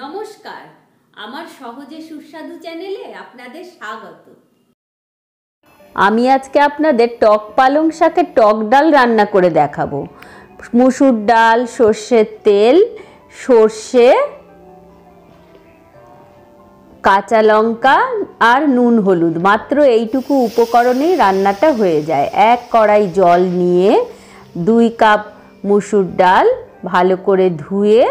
নমস্কার, আমার সহজে সুস্বাদু চ্যানেলে আপনাদের স্বাগত। আমি আজকে আপনাদের টক পালং শাকের টক ডাল রান্না করে দেখাবো। মুসুর ডাল, সর্ষের তেল, সর্ষে, কাঁচা লঙ্কা আর নুন হলুদ, মাত্র এইটুকু উপকরণেই রান্নাটা হয়ে যায়। এক কড়াই জল নিয়ে 2 কাপ মুসুর ডাল ভালো করে ধুয়ে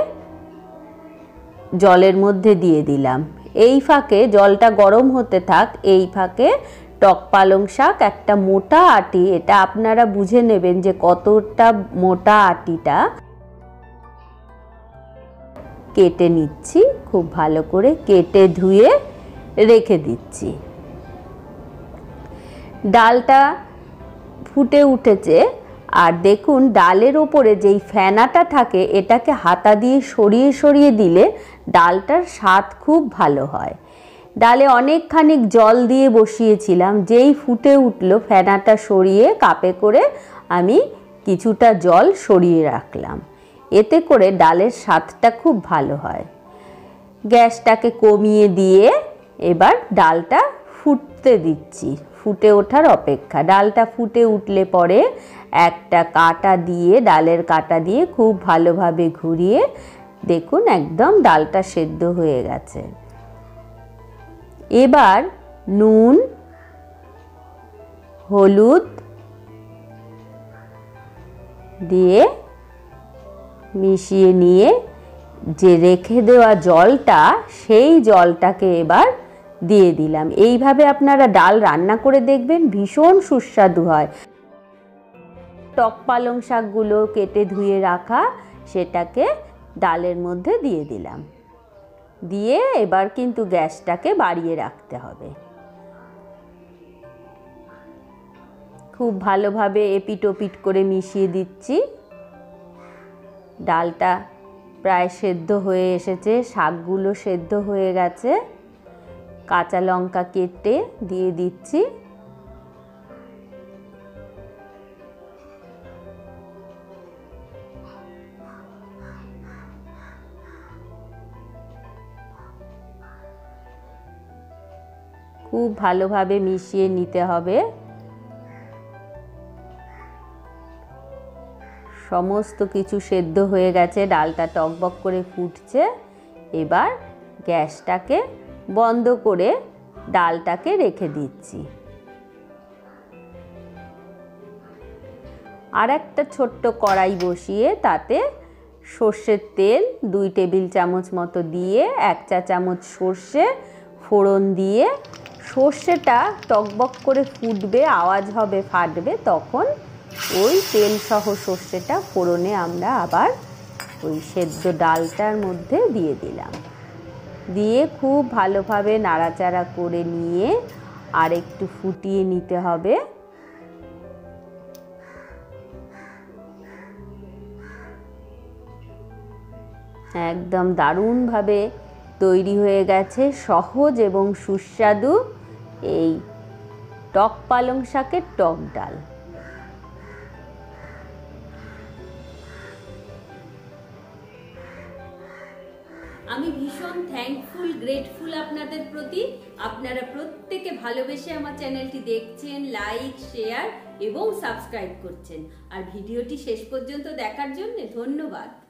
জলের মধ্যে দিয়ে দিলাম। এই ফাঁকে জলটা গরম হতে থাক, এই ফাঁকে টক পালং শাক একটা মোটা আটি, এটা আপনারা বুঝে নেবেন যে কতটা মোটা আটিটা, কেটে নিচ্ছি। খুব ভালো করে কেটে ধুয়ে রেখে দিচ্ছি। ডালটা ফুটে উঠেছে, আর দেখুন ডালের ওপরে যেই ফেনাটা থাকে এটাকে হাতা দিয়ে সরিয়ে সরিয়ে দিলে ডালটার স্বাদ খুব ভালো হয়। ডালে অনেকখানি জল দিয়ে বসিয়েছিলাম, যেই ফুটে উঠলো ফেনাটা সরিয়ে কাপে করে আমি কিছুটা জল সরিয়ে রাখলাম, এতে করে ডালের স্বাদটা খুব ভালো হয়। গ্যাসটাকে কমিয়ে দিয়ে এবার ডালটা ফুটতে দিচ্ছি, ফুটে ওঠার অপেক্ষা। ডালটা ফুটে উঠলে পরে একটা কাঁটা দিয়ে, ডালের কাঁটা দিয়ে খুব ভালোভাবে ঘুরিয়ে দেখুন একদম ডালটা সেদ্ধ হয়ে গেছে। এবার নুন, হলুদ দিয়ে মিশিয়ে নিয়ে যে রেখে দেওয়া জলটা, সেই জলটাকে এবার দিয়ে দিলাম। এইভাবে আপনারা ডাল রান্না করে দেখবেন, ভীষণ সুস্বাদু হয়। টক পালং শাকগুলো কেটে ধুয়ে রাখা, সেটাকে ডালের মধ্যে দিয়ে দিলাম, দিয়ে এবার কিন্তু গ্যাসটাকে বাড়িয়ে রাখতে হবে। খুব ভালোভাবে এপিট ওপিট করে মিশিয়ে দিচ্ছি। ডালটা প্রায় সেদ্ধ হয়ে এসেছে, শাকগুলো সেদ্ধ হয়ে গেছে। কাঁচা লঙ্কা কেটে দিয়ে দিচ্ছি, খুব ভালোভাবে মিশিয়ে নিতে হবে। সমস্ত কিছু সেদ্ধ হয়ে গেছে, ডালটা টকবক করে ফুটছে। এবার গ্যাসটাকে বন্ধ করে ডালটাকে রেখে দিচ্ছি। আর একটা ছোট্ট কড়াই বসিয়ে তাতে সর্ষের তেল 2 টেবিল চামচ মতো দিয়ে 1 চা চামচ সর্ষে ফোড়ন দিয়ে, সর্ষেটা টকবক করে ফুটবে, আওয়াজ হবে ফাটবে, তখন ওই তেলসহ সর্ষেটা ফোড়নে আমরা আবার ওই সেদ্ধ ডালটার মধ্যে দিয়ে দিলাম। দিয়ে খুব ভালোভাবে নাড়াচাড়া করে নিয়ে আর একটু ফুটিয়ে নিতে হবে। একদম দারুণভাবে তৈরি হয়ে গেছে সহজ এবং সুস্বাদু এই টক পালং শাকের টক ডাল। আমি ভীষণ থ্যাঙ্কফুল, গ্রেটফুল আপনাদের প্রতি। আপনারা প্রত্যেকে ভালোবেসে আমার চ্যানেলটি দেখছেন, লাইক, শেয়ার এবং সাবস্ক্রাইব করছেন। আর ভিডিওটি শেষ পর্যন্ত দেখার জন্য ধন্যবাদ।